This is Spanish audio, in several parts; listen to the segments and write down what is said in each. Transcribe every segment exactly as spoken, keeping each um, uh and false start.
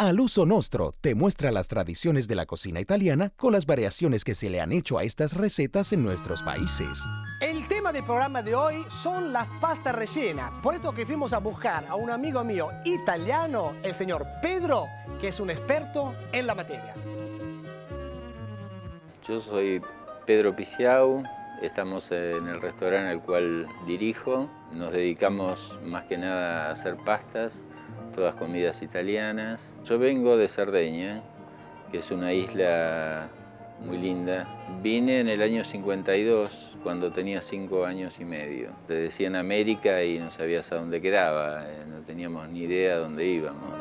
Al Uso Nostro te muestra las tradiciones de la cocina italiana con las variaciones que se le han hecho a estas recetas en nuestros países. El tema del programa de hoy son las pastas rellenas. Por esto que fuimos a buscar a un amigo mío italiano, el señor Pedro, que es un experto en la materia. Yo soy Pedro Picciau, estamos en el restaurante al cual dirijo. Nos dedicamos más que nada a hacer pastas, todas comidas italianas. Yo vengo de Cerdeña, que es una isla muy linda. Vine en el año cincuenta y dos, cuando tenía cinco años y medio. Te decían América y no sabías a dónde quedaba, no teníamos ni idea de dónde íbamos.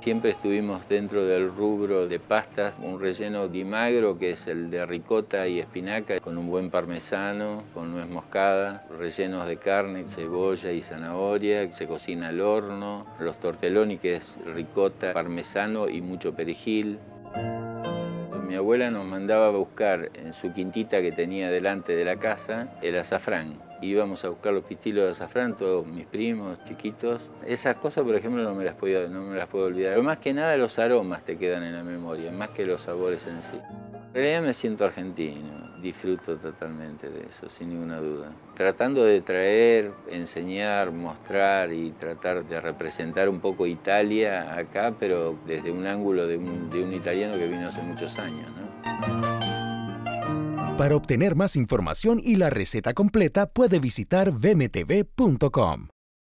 Siempre estuvimos dentro del rubro de pastas, un relleno di magro, que es el de ricota y espinaca, con un buen parmesano, con nuez moscada, rellenos de carne, cebolla y zanahoria, que se cocina al horno, los tortelloni, que es ricota, parmesano y mucho perejil. Mi abuela nos mandaba a buscar en su quintita que tenía delante de la casa el azafrán. Íbamos a buscar los pistilos de azafrán, todos mis primos, chiquitos. Esas cosas, por ejemplo, no me las podía, no me las puedo olvidar. Pero más que nada los aromas te quedan en la memoria, más que los sabores en sí. En realidad me siento argentino, disfruto totalmente de eso, sin ninguna duda. Tratando de traer, enseñar, mostrar y tratar de representar un poco Italia acá, pero desde un ángulo de un, de un italiano que vino hace muchos años, ¿no? Para obtener más información y la receta completa puede visitar v m t v punto com.